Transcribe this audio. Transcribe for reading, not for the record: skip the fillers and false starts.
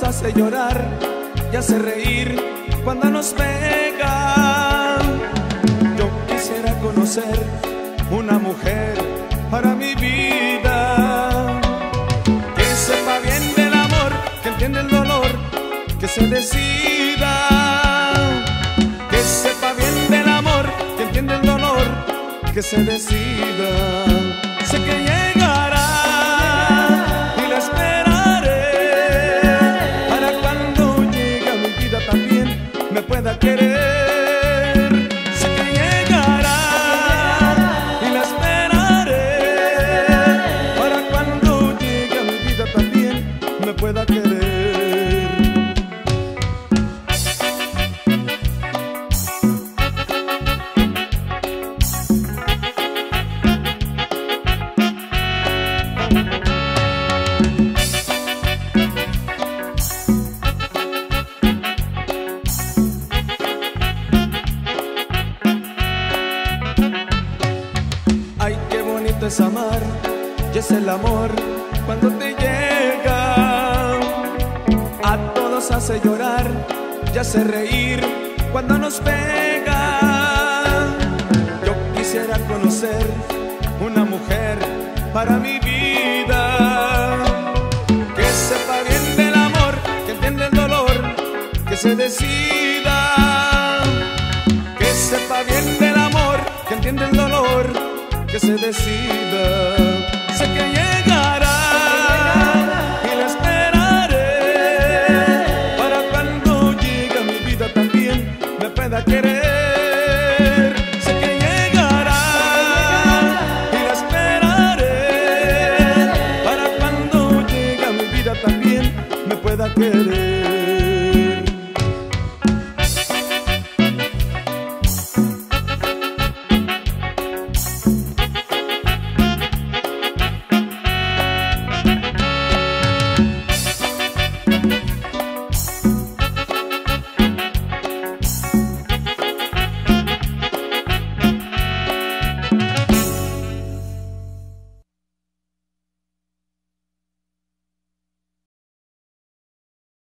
nos hace llorar y hace reír cuando nos pegan. Yo quisiera conocer una mujer para mi vida, que sepa bien del amor, que entienda el dolor, que se decida. Que sepa bien del amor, que entienda el dolor, que se decida. Sé que llegará y la esperaré, para cuando llegue a mi vida también me pueda querer. Sé que llegará y la esperaré, para cuando llegue a mi vida también me pueda querer. Es amar y es el amor cuando te llega, a todos hace llorar y hace reír cuando nos pega. Yo quisiera conocer una mujer para mi vida, que sepa bien del amor, que entienda el dolor, que se decida. Que sepa bien del amor, que entienda el dolor, que se decida. Sé que llegará y la esperaré, para cuando llegue a mi vida también me pueda querer. Sé que llegará y la esperaré, para cuando llegue a mi vida también me pueda querer.